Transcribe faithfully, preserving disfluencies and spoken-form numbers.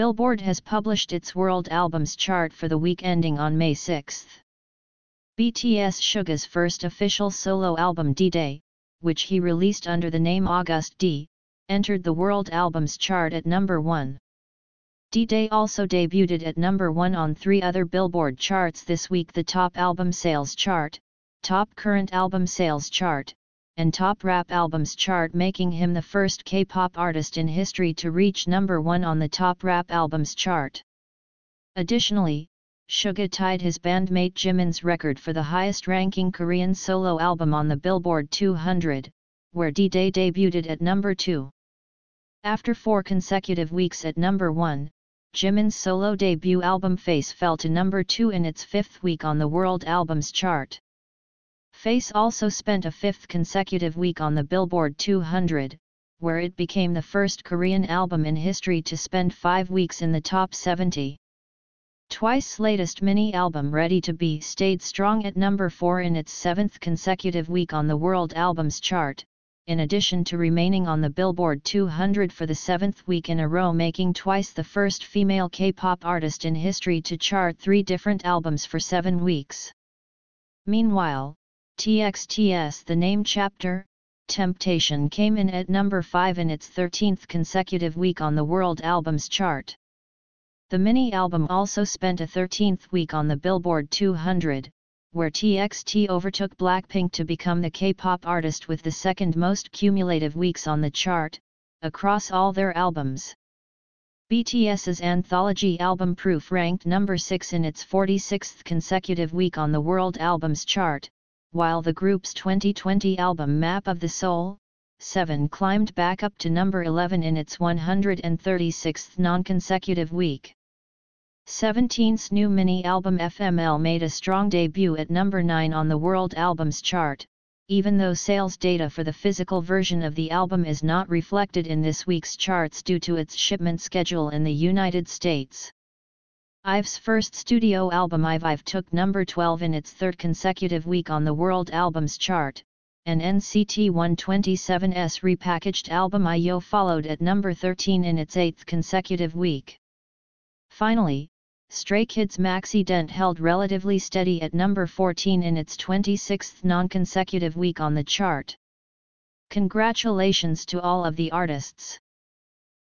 Billboard has published its World Albums Chart for the week ending on May sixth. B T S Suga's first official solo album D-Day, which he released under the name Agust D, entered the World Albums Chart at number one. D-Day also debuted at number one on three other Billboard charts this week: the Top Album Sales Chart, Top Current Album Sales Chart, and Top Rap Albums Chart, making him the first K-pop artist in history to reach number one on the Top Rap Albums Chart. Additionally, Suga tied his bandmate Jimin's record for the highest-ranking Korean solo album on the Billboard two hundred, where D-Day debuted at number two. After four consecutive weeks at number one, Jimin's solo debut album Face fell to number two in its fifth week on the World Albums Chart. Face also spent a fifth consecutive week on the Billboard two hundred, where it became the first Korean album in history to spend five weeks in the top seventy. Twice's latest mini-album Ready to Be stayed strong at number four in its seventh consecutive week on the World Albums Chart, in addition to remaining on the Billboard two hundred for the seventh week in a row, making Twice the first female K-pop artist in history to chart three different albums for seven weeks. Meanwhile, T X T's The Name Chapter: TEMPTATION came in at number five in its thirteenth consecutive week on the World Albums Chart. The mini-album also spent a thirteenth week on the Billboard two hundred, where T X T overtook BLACKPINK to become the K-pop artist with the second most cumulative weeks on the chart, across all their albums. B T S's anthology album Proof ranked number six in its forty-sixth consecutive week on the World Albums Chart, while the group's twenty twenty album Map of the Soul, seven climbed back up to number eleven in its one hundred thirty-sixth non-consecutive week. seventeen's new mini-album F M L made a strong debut at number nine on the World Albums Chart, even though sales data for the physical version of the album is not reflected in this week's charts due to its shipment schedule in the United States. I V E's first studio album I V E took number twelve in its third consecutive week on the World Albums Chart, and N C T one twenty-seven's repackaged album I O followed at number thirteen in its eighth consecutive week. Finally, Stray Kids' MAXIDENT held relatively steady at number fourteen in its twenty-sixth non-consecutive week on the chart. Congratulations to all of the artists!